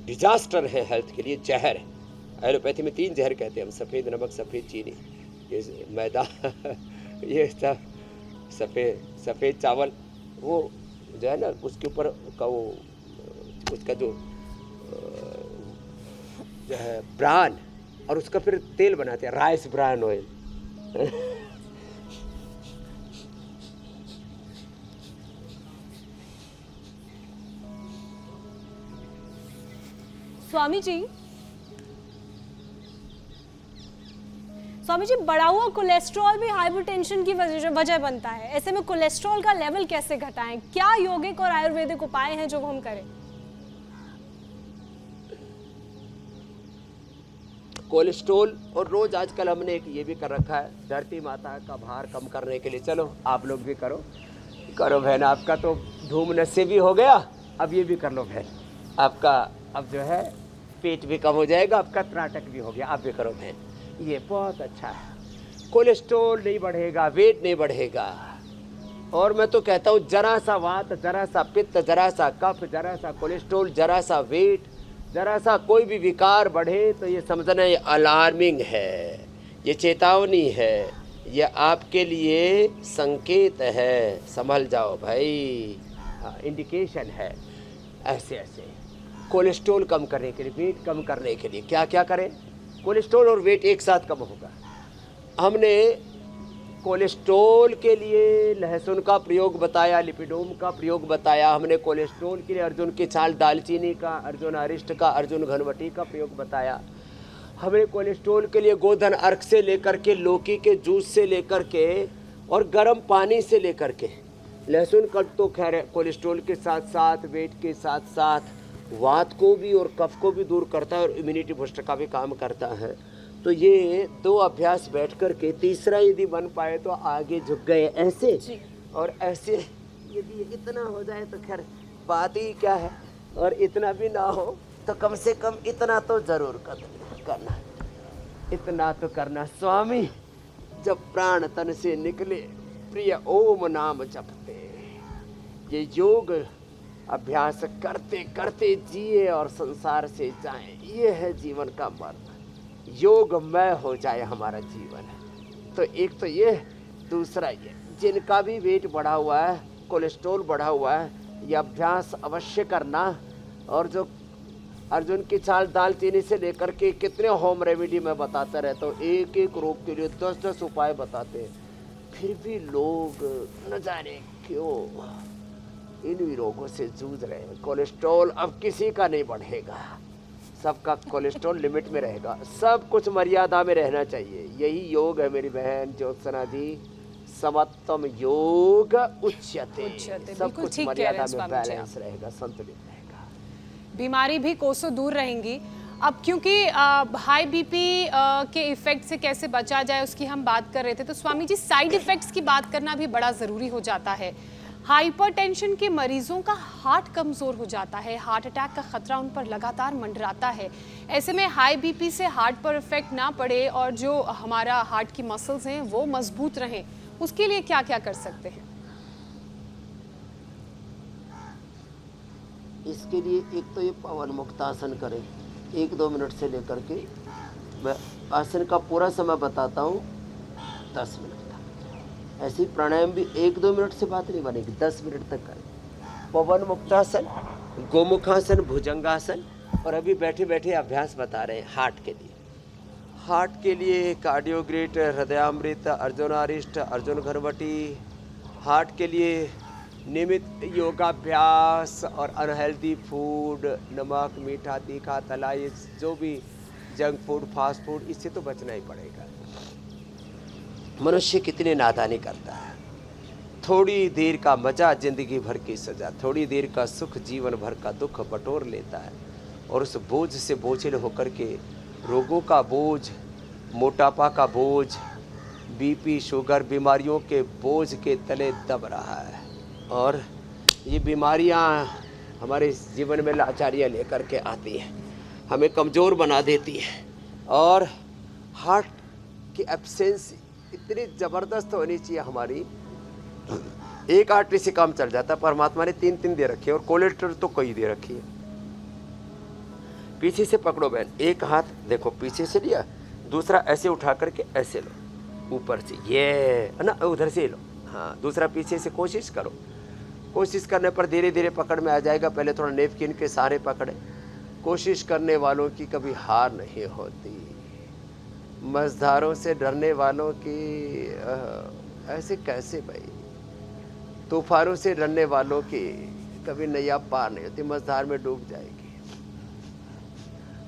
डिजास्टर है, हेल्थ के लिए जहर है। एलोपैथी में तीन जहर कहते हैं हम, सफ़ेद नमक, सफ़ेद चीनी, ये मैदा ये सब सफ़ेद सफ़ेद चावल, वो जो है ना उसके ऊपर का वो उसका जो जो है ब्रान, और उसका फिर तेल बनाते हैं, rice bran oil. Swami ji Swami ji बढ़ा हुआ कोलेस्ट्रॉल भी हाइपरटेंशन की वजह बनता है। ऐसे में कोलेस्ट्रॉल का लेवल कैसे घटाएं? क्या योगिक और आयुर्वेदिक उपाय हैं जो हम करें? कोलेस्ट्रॉल, और रोज आजकल हमने एक ये भी कर रखा है, धरती माता का भार कम करने के लिए। चलो आप लोग भी करो करो बहन, आपका तो धूम नशे भी हो गया, अब ये भी कर लो बहन, आपका अब जो है पेट भी कम हो जाएगा, आपका त्राटक भी हो गया, आप भी करो बहन, ये बहुत अच्छा है। कोलेस्ट्रॉल नहीं बढ़ेगा, वेट नहीं बढ़ेगा। और मैं तो कहता हूँ जरा सा वात, जरा सा पित्त, जरा सा कफ, जरा सा कोलेस्ट्रॉल, जरा सा वेट, जरा सा कोई भी विकार बढ़े तो ये समझना ये अलार्मिंग है, ये चेतावनी है, ये आपके लिए संकेत है। संभल जाओ भाई, हाँ, इंडिकेशन है। ऐसे ऐसे कोलेस्ट्रॉल कम करने के लिए, वेट कम करने के लिए क्या क्या करें? कोलेस्ट्रॉल और वेट एक साथ कम होगा। हमने कोलेस्ट्रोल के लिए लहसुन का प्रयोग बताया, लिपिडोम का प्रयोग बताया हमने। कोलेस्ट्रोल के लिए अर्जुन की छाल, दालचीनी का, अर्जुन अरिष्ट का, अर्जुन घनवटी का प्रयोग बताया हमने। कोलेस्ट्रोल के लिए गोधन अर्क से लेकर के, लौकी के जूस से लेकर के और गर्म पानी से लेकर के, लहसुन का तो खैर कोलेस्ट्रोल के साथ साथ वेट के साथ साथ वात को भी और कफ को भी दूर करता है और इम्यूनिटी बूस्टर का भी काम करता है। तो ये दो अभ्यास बैठ कर के, तीसरा यदि बन पाए तो आगे झुक गए ऐसे और ऐसे, यदि इतना हो जाए तो खैर बात ही क्या है, और इतना भी ना हो तो कम से कम इतना तो जरूर करना, इतना तो करना। स्वामी जब प्राण तन से निकले प्रिय ओम नाम जपते, ये योग अभ्यास करते करते जिए और संसार से जाएं, ये है जीवन का मर्म। योगमय हो जाए हमारा जीवन। तो एक तो ये, दूसरा ये, जिनका भी वेट बढ़ा हुआ है, कोलेस्ट्रोल बढ़ा हुआ है, ये अभ्यास अवश्य करना। और जो अर्जुन की छाल, दालचीनी से लेकर के कितने होम रेमेडी में बताता रहता हूँ, एक एक रोग के लिए दस दस उपाय बताते हैं, फिर भी लोग न जाने क्यों इन रोगों से जूझ रहे हैं। कोलेस्ट्रॉल अब किसी का नहीं बढ़ेगा, सबका कोलेस्ट्रॉल लिमिट में रहेगा, सब कुछ मर्यादा में रहना चाहिए। यही योग है मेरी बहन ज्योत्सना जी, समत्तम योग उच्यते, सब कुछ मर्यादा में बैलेंस रहेगा, संतुलित रहेगा, बीमारी भी कोसों दूर रहेंगी। अब क्योंकि हाई बीपी के इफ़ेक्ट से कैसे बचा जाए उसकी हम बात कर रहे थे, तो स्वामी जी साइड इफ़ेक्ट्स की बात करना भी बड़ा ज़रूरी हो जाता है। हाइपरटेंशन के मरीजों का हार्ट कमज़ोर हो जाता है, हार्ट अटैक का ख़तरा उन पर लगातार मंडराता है। ऐसे में हाई बीपी से हार्ट पर इफ़ेक्ट ना पड़े और जो हमारा हार्ट की मसल्स हैं वो मजबूत रहें, उसके लिए क्या क्या कर सकते हैं? इसके लिए एक तो ये पवन मुक्त आसन करें, एक दो मिनट से लेकर के, मैं आसन का पूरा समय बताता हूँ, दस मिनट तक। ऐसी प्राणायाम भी एक दो मिनट से बात नहीं बनेगी, दस मिनट तक करें। पवन मुक्तासन, गोमुखासन, भुजंगासन, और अभी बैठे बैठे अभ्यास बता रहे हैं हार्ट के लिए। हार्ट के लिए कार्डियोग्रेट, हृदयामृत, अर्जुनारिष्ट, अर्जुन घनवटी। हार्ट के लिए नियमित योगाभ्यास और अनहेल्दी फूड, नमक, मीठा, तीखा, तला, ये जो भी जंक फूड, फास्ट फूड, इससे तो बचना ही पड़ेगा। मनुष्य कितने नादानी करता है, थोड़ी देर का मजा जिंदगी भर की सजा, थोड़ी देर का सुख जीवन भर का दुख बटोर लेता है, और उस बोझ से बोझिल होकर के रोगों का बोझ, मोटापा का बोझ, बीपी, शुगर, बीमारियों के बोझ के तले दब रहा है। और ये बीमारियां हमारे जीवन में लाचारियां लेकर के आती हैं, हमें कमज़ोर बना देती हैं। और हार्ट की एब्सेंस इतनी ज़बरदस्त होनी चाहिए हमारी, एक आर्टरी से काम चल जाता है, परमात्मा ने तीन तीन दे रखी है और कोलेस्ट्रॉल तो कई दे रखी है। पीछे से पकड़ो बहन, एक हाथ देखो पीछे से लिया, दूसरा ऐसे उठा करके ऐसे लो, ऊपर से ये ना, उधर से लो, हाँ, दूसरा पीछे से कोशिश करो। कोशिश करने पर धीरे धीरे पकड़ में आ जाएगा। पहले थोड़ा नेपकिन के सहारे पकड़े। कोशिश करने वालों की कभी हार नहीं होती। मजदारों से डरने वालों की आ, ऐसे कैसे भाई, तूफानों से डरने वालों की कभी नैया पार नहीं होती, मजदार में डूब जाएगी।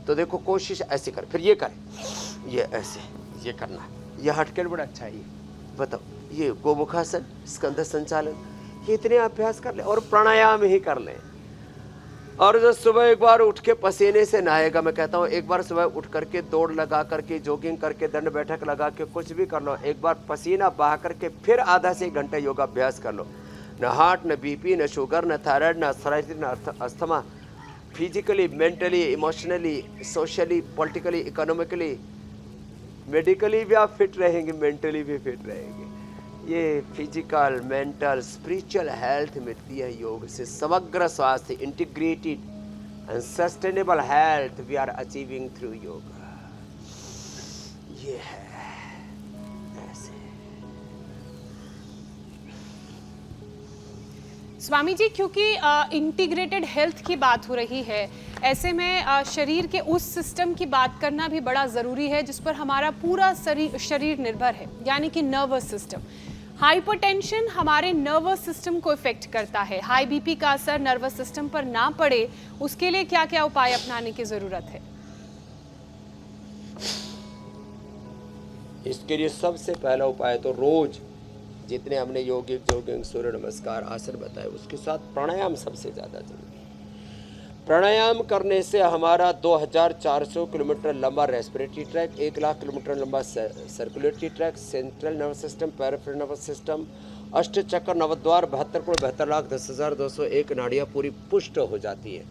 तो देखो कोशिश ऐसे कर, फिर ये करें, ये ऐसे ये करना, यह हटकर बड़ा अच्छा है। बताओ ये गोमुखासन, स्कंध संचालन, ये इतने अभ्यास कर लें और प्राणायाम ही कर लें। और जो सुबह एक बार उठ के पसीने से नहाएगा, मैं कहता हूँ एक बार सुबह उठ करके दौड़ लगा करके, जॉगिंग करके, दंड बैठक लगा के, कुछ भी कर लो, एक बार पसीना बहा करके फिर आधा से एक घंटा योगाभ्यास कर लो। न हार्ट, न बीपी, न शुगर, न थायराइड, न अस्थाइटिस, न asthma. Physically, mentally, emotionally, socially, politically, economically, medically भी आप फिट रहेंगे, मेंटली भी फिट रहेंगे। ये फिजिकल, मेंटल, स्पिरिचुअल हेल्थ मिलती है योग से। समग्र स्वास्थ्य, integrated and sustainable health we are achieving through योग। ये है ऐसे। स्वामी जी, क्योंकि इंटीग्रेटेड हेल्थ की बात हो रही है, ऐसे में शरीर के उस सिस्टम की बात करना भी बड़ा ज़रूरी है जिस पर हमारा पूरा शरीर निर्भर है, यानी कि नर्वस सिस्टम। हाइपरटेंशन हमारे नर्वस सिस्टम को इफ़ेक्ट करता है। हाई बीपी का असर नर्वस सिस्टम पर ना पड़े, उसके लिए क्या क्या उपाय अपनाने की ज़रूरत है? इसके लिए सबसे पहला उपाय तो रोज़ जितने हमने योगिक जोगिंग सूर्य नमस्कार आसन बताए, उसके साथ प्राणायाम सबसे ज़्यादा जरूरी है। प्राणायाम करने से हमारा दो हज़ार चार सौ किलोमीटर लंबा रेस्पिरेटरी ट्रैक, एक लाख किलोमीटर लंबा circulatory track, central nervous system, peripheral nervous system, अष्टचक्र, नवद्वार, बहत्तर करोड़ बहत्तर लाख दस हज़ार दो सौ एक नाड़ियाँ पूरी पुष्ट हो जाती है।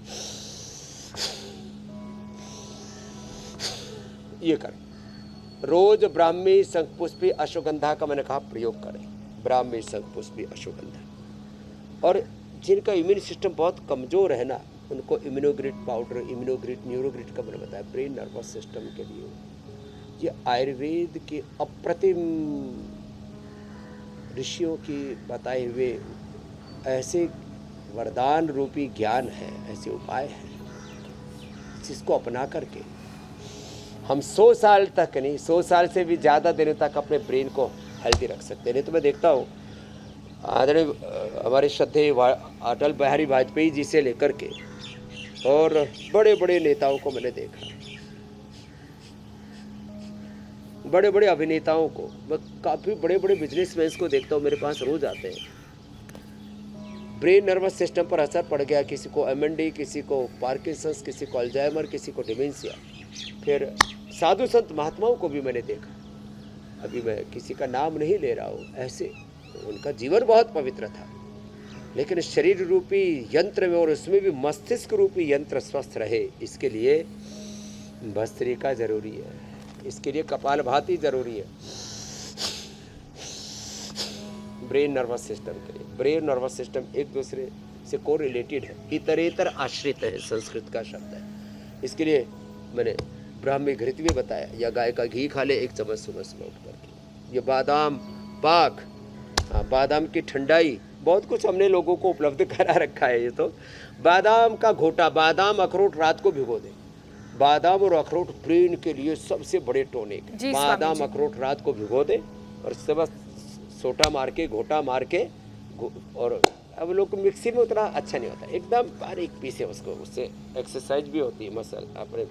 ये करें रोज। ब्राह्मी शंखपुष्पी अश्वगंधा का मैंने कहा प्रयोग करें, ब्राह्मी शंखपुष्पी अश्वगंधा। और जिनका इम्यून सिस्टम बहुत कमज़ोर है ना, उनको इम्यूनोग्रिट पाउडर, इम्यूनोग्रिट, न्यूरोग्रिट का मैंने बताया ब्रेन नर्वस सिस्टम के लिए। ये आयुर्वेद के अप्रतिम ऋषियों की बताए हुए ऐसे वरदान रूपी ज्ञान है, ऐसे उपाय हैं जिसको अपना करके हम सौ साल तक, नहीं सौ साल से भी ज़्यादा दिनों तक अपने ब्रेन को हेल्दी रख सकते हैं। नहीं तो मैं देखता हूँ आदरणीय हमारे श्रद्धेय अटल बिहारी वाजपेयी जी से लेकर के और बड़े बड़े नेताओं को मैंने देखा, बड़े बड़े अभिनेताओं को, मैं काफ़ी बड़े बड़े बिजनेसमैन को देखता हूँ, मेरे पास रोज आते हैं। ब्रेन नर्वस सिस्टम पर असर पड़ गया, किसी को एम एन डी, किसी को पार्किंसंस, किसी को अल्जाइमर, किसी को डिमेंशिया। फिर साधु संत महात्माओं को भी मैंने देखा, अभी मैं किसी का नाम नहीं ले रहा हूँ, ऐसे उनका जीवन बहुत पवित्र था, लेकिन शरीर रूपी यंत्र में और उसमें भी मस्तिष्क रूपी यंत्र स्वस्थ रहे, इसके लिए भस्त्रिका जरूरी है, इसके लिए कपालभाति जरूरी है ब्रेन नर्वस सिस्टम के लिए। ब्रेन नर्वस सिस्टम एक दूसरे से को रिलेटेड है, इतरेतर आश्रित है, संस्कृत का शब्द है। इसके लिए मैंने ब्राह्मी घृत भी बताया, या गाय का घी खा ले एक चम्मच सुबह सुबह उठ करके, ये बादाम पाक, हाँ बादाम की ठंडाई, बहुत कुछ हमने लोगों को उपलब्ध करा रखा है। ये तो बादाम का घोटा, बादाम अखरोट रात को भिगो दें, बादाम और अखरोट ब्रेन के लिए सबसे बड़े टोनिक। बादाम अखरोट रात को भिगो दें और सुबह सोटा मार के, घोटा मार के, और अब लोग को मिक्सी में उतना अच्छा नहीं होता, एकदम बारीक पीसे उसको, उससे एक्सरसाइज भी होती है, मसल अपने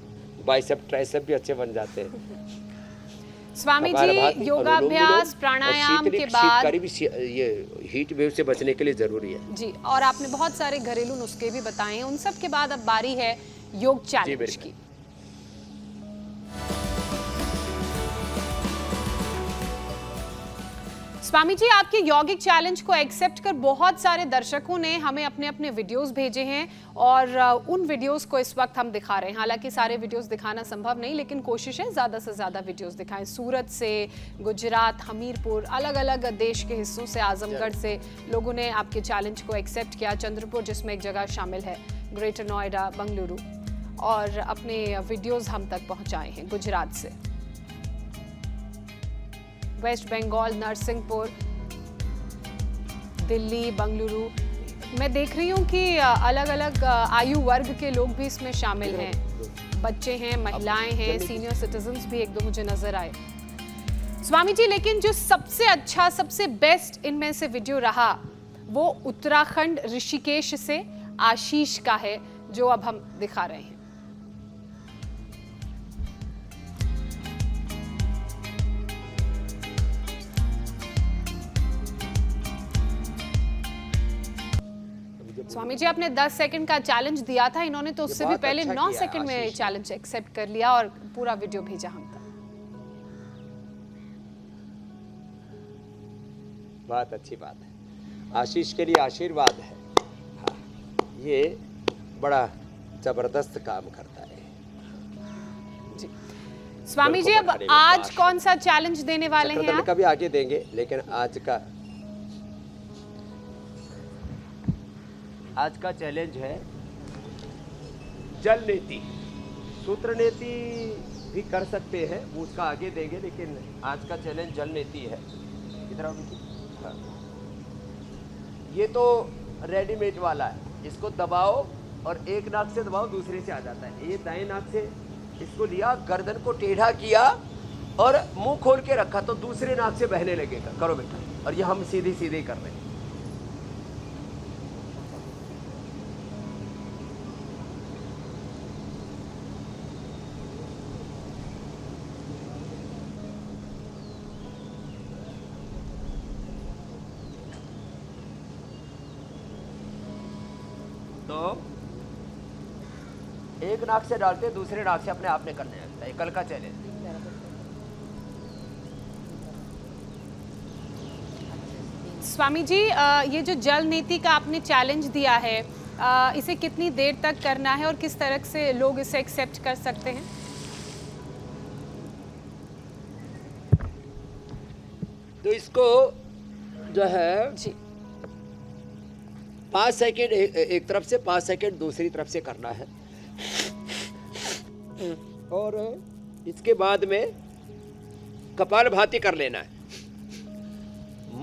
बाइसेप ट्राइसेप भी अच्छे बन जाते हैं। स्वामी जी, योगाभ्यास प्राणायाम के बाद करीब ये हीट वेव से बचने के लिए जरूरी है जी, और आपने बहुत सारे घरेलू नुस्खे भी बताए हैं, उन सब के बाद अब बारी है योग चैलेंज की। स्वामी जी, आपके यौगिक चैलेंज को एक्सेप्ट कर बहुत सारे दर्शकों ने हमें अपने अपने वीडियोस भेजे हैं और उन वीडियोस को इस वक्त हम दिखा रहे हैं। हालांकि सारे वीडियोस दिखाना संभव नहीं, लेकिन कोशिश है ज़्यादा से ज़्यादा वीडियोस दिखाएं। सूरत से, गुजरात, हमीरपुर, अलग अलग देश के हिस्सों से, आजमगढ़ से लोगों ने आपके चैलेंज को एक्सेप्ट किया। चंद्रपुर जिसमें एक जगह शामिल है, ग्रेटर नोएडा, बंगलुरु, और अपने वीडियोज़ हम तक पहुँचाए हैं। गुजरात से, वेस्ट बंगाल, नरसिंहपुर, दिल्ली, बंगलुरु। मैं देख रही हूँ कि अलग अलग आयु वर्ग के लोग भी इसमें शामिल हैं, बच्चे हैं, महिलाएं हैं, सीनियर सिटीजन्स भी एक दो मुझे नजर आए। स्वामी जी, लेकिन जो सबसे अच्छा, सबसे बेस्ट इनमें से वीडियो रहा वो उत्तराखंड ऋषिकेश से आशीष का है, जो अब हम दिखा रहे हैं। स्वामी जी, आपने दस सेकंड का चैलेंज दिया था, इन्होंने तो उससे भी पहले अच्छा नौ सेकंड में चैलेंज एक्सेप्ट कर लिया और पूरा वीडियो भेजा हम तक। बहुत अच्छी बात है, आशीष के लिए आशीर्वाद है। हाँ, ये बड़ा जबरदस्त काम करता है जी। स्वामी जी, अब आज कौन सा चैलेंज देने वाले हैं आप? कभी आगे देंगे, लेकिन आज का आज का चैलेंज है जल नीति, सूत्र नीति भी कर सकते हैं, वो उसका आगे देंगे, लेकिन आज का चैलेंज जल नीति है। इधर आओ। हाँ, ये तो रेडीमेड वाला है, इसको दबाओ और एक नाक से दबाओ दूसरे से आ जाता है। ये दाएं नाक से इसको लिया, गर्दन को टेढ़ा किया और मुंह खोल के रखा तो दूसरे नाक से बहने लगेगा। करो बेटा, और ये हम सीधे सीधे कर रहे हैं। तो एक नाक से डालते दूसरे नाक से अपने आप ने करने लगता है। कल का चैलेंज। स्वामी जी, ये जो जल नीति का आपने चैलेंज दिया है, इसे कितनी देर तक करना है और किस तरह से लोग इसे एक्सेप्ट कर सकते हैं? तो इसको जो है जी पाँच सेकेंड ए, एक तरफ से, पाँच सेकेंड दूसरी तरफ से करना है, और इसके बाद में कपालभाति कर लेना है।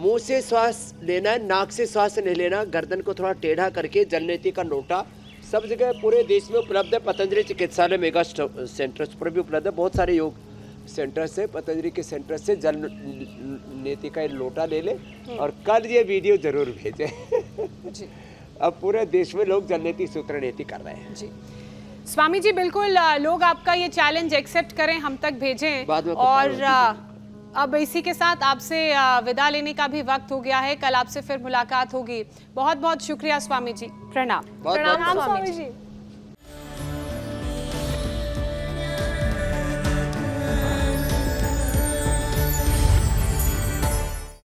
मुंह से श्वास लेना है, नाक से श्वास नहीं लेना। गर्दन को थोड़ा टेढ़ा करके जलनीति का नोटा सब जगह पूरे देश में उपलब्ध है। पतंजलि चिकित्सालय मेगा सेंटर्स पर भी उपलब्ध है। बहुत सारे योग सेंटर्स है, पतंजलि के सेंटर से जल नीति का लोटा ले ले और कल ये वीडियो जरूर भेजें। अब पूरे देश में लोग जल नीति सूत्र नीति कर रहे हैं। जी स्वामी जी, बिल्कुल लोग आपका ये चैलेंज एक्सेप्ट करें, हम तक भेजें। बाद में और अब इसी के साथ आपसे विदा लेने का भी वक्त हो गया है। कल आपसे फिर मुलाकात होगी। बहुत बहुत शुक्रिया स्वामी जी। प्रणाम। प्रणाम स्वामी जी।